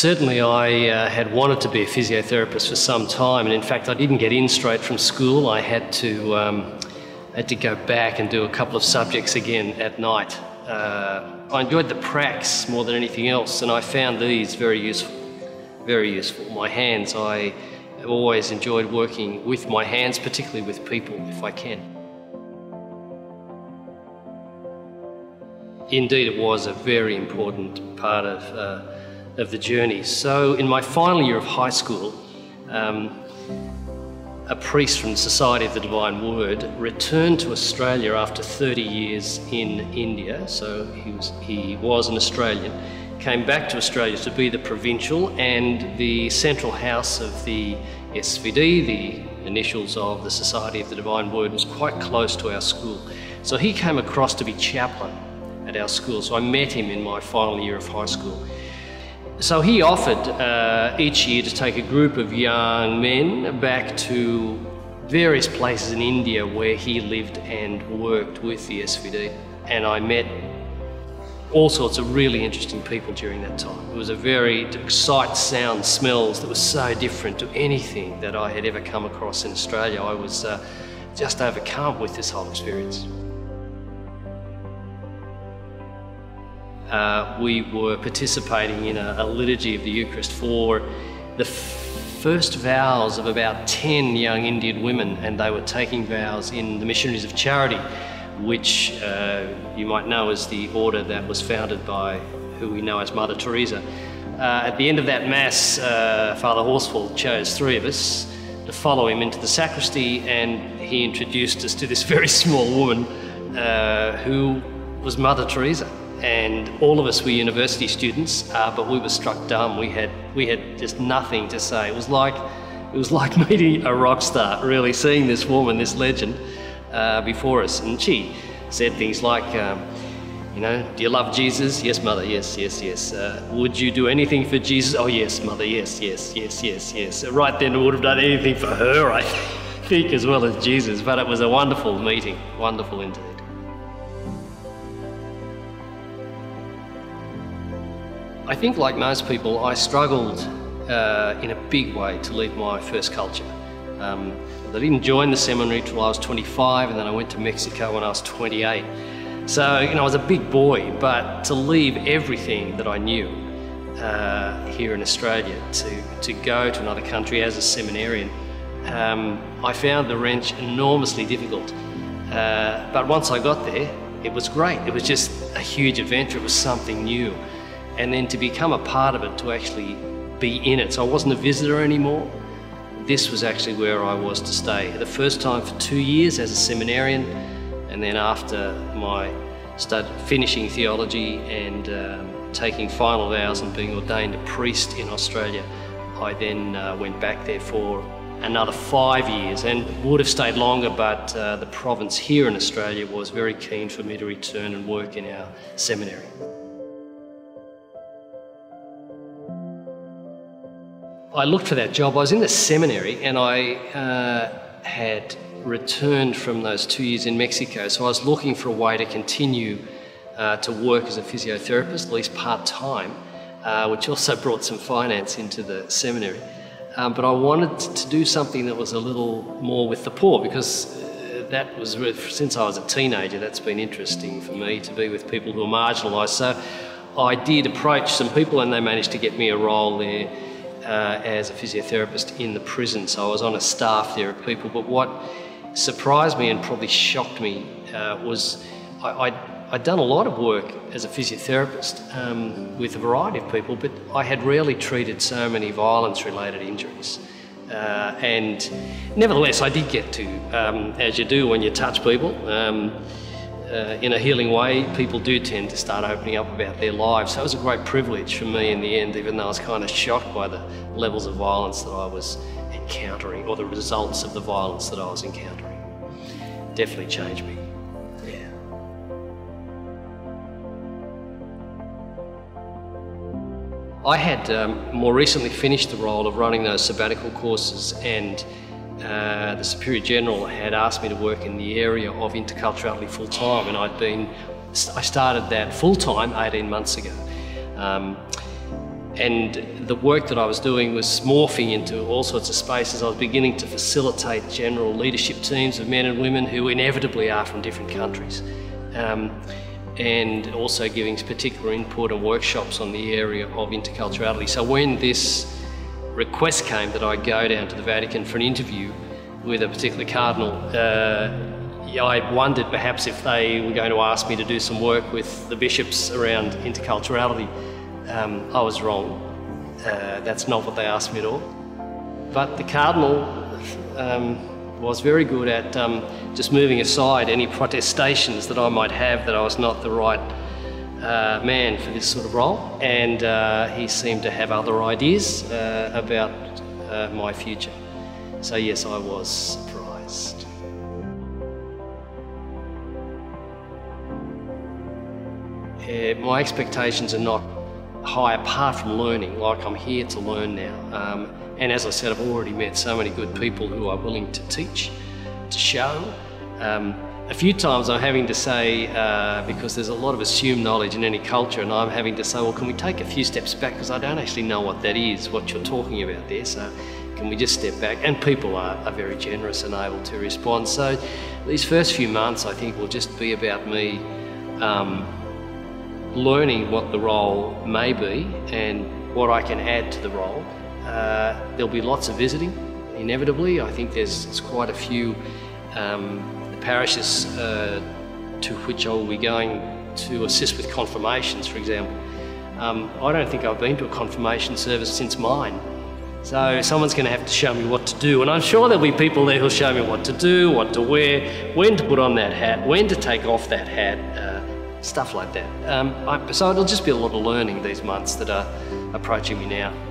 Certainly I had wanted to be a physiotherapist for some time, and in fact I didn't get in straight from school. I had to go back and do a couple of subjects again at night. I enjoyed the pracs more than anything else, and I found these very useful, very useful. My hands, I have always enjoyed working with my hands, particularly with people if I can. Indeed, it was a very important part of the journey. So in my final year of high school, a priest from the Society of the Divine Word returned to Australia after 30 years in India. So he was an Australian, came back to Australia to be the provincial and the central house of the SVD, the initials of the Society of the Divine Word, was quite close to our school. So he came across to be chaplain at our school. So I met him in my final year of high school. So he offered each year to take a group of young men back to various places in India where he lived and worked with the SVD. And I met all sorts of really interesting people during that time. It was a very sight, sound, smells that was so different to anything that I had ever come across in Australia. I was just overcome with this whole experience. We were participating in a liturgy of the Eucharist for the first vows of about 10 young Indian women, and they were taking vows in the Missionaries of Charity, which you might know is the order that was founded by who we know as Mother Teresa. At the end of that Mass, Father Horsfall chose three of us to follow him into the sacristy, and he introduced us to this very small woman who was Mother Teresa. And all of us were university students, but we were struck dumb. We had just nothing to say. It was like meeting a rock star, really, seeing this woman, this legend, before us. And she said things like, you know, do you love Jesus? Yes, Mother, yes, yes, yes. Would you do anything for Jesus? Oh, yes, Mother, yes, yes, yes, yes, yes. Right then, I would have done anything for her, I think, as well as Jesus. But it was a wonderful meeting, wonderful indeed. I think, like most people, I struggled in a big way to leave my first culture. I didn't join the seminary till I was 25, and then I went to Mexico when I was 28. So, you know, I was a big boy, but to leave everything that I knew here in Australia to go to another country as a seminarian, I found the wrench enormously difficult. But once I got there, it was great. It was just a huge adventure. It was something new. And then to become a part of it, to actually be in it. So I wasn't a visitor anymore. This was actually where I was to stay. The first time for 2 years as a seminarian, and then after my finishing theology and taking final vows and being ordained a priest in Australia, I then went back there for another 5 years and would have stayed longer, but the province here in Australia was very keen for me to return and work in our seminary. I looked for that job. I was in the seminary and I had returned from those 2 years in Mexico, so I was looking for a way to continue to work as a physiotherapist, at least part-time, which also brought some finance into the seminary. But I wanted to do something that was a little more with the poor, because that was, since I was a teenager, that's been interesting for me, to be with people who are marginalised. So I did approach some people and they managed to get me a role there as a physiotherapist in the prison. So I was on a staff there of people, but what surprised me and probably shocked me was I'd done a lot of work as a physiotherapist with a variety of people, but I had rarely treated so many violence-related injuries. And nevertheless, I did get to, as you do when you touch people, in a healing way, people do tend to start opening up about their lives. So it was a great privilege for me in the end, even though I was kind of shocked by the levels of violence that I was encountering, or the results of the violence that I was encountering. Definitely changed me, yeah. I had more recently finished the role of running those sabbatical courses, and the Superior General had asked me to work in the area of interculturality full-time, and I started that full-time 18 months ago. And the work that I was doing was morphing into all sorts of spaces. I was beginning to facilitate general leadership teams of men and women who inevitably are from different countries. And also giving particular input and workshops on the area of interculturality. So when this request came that I go down to the Vatican for an interview with a particular cardinal, I wondered perhaps if they were going to ask me to do some work with the bishops around interculturality. I was wrong. That's not what they asked me at all. But the cardinal was very good at just moving aside any protestations that I might have that I was not the right man for this sort of role. And he seemed to have other ideas about my future. So yes, I was surprised. My expectations are not high apart from learning, like I'm here to learn now. And as I said, I've already met so many good people who are willing to teach, to show. A few times I'm having to say, because there's a lot of assumed knowledge in any culture, and I'm having to say, well, can we take a few steps back, because I don't actually know what that is, what you're talking about there, so can we just step back? And people are very generous and able to respond. So these first few months, I think, will just be about me learning what the role may be and what I can add to the role. There'll be lots of visiting, inevitably. I think there's quite a few parishes to which I will be going to assist with confirmations, for example. I don't think I've been to a confirmation service since mine. So someone's going to have to show me what to do, and I'm sure there'll be people there who'll show me what to do, what to wear, when to put on that hat, when to take off that hat, stuff like that. So it'll just be a lot of learning these months that are approaching me now.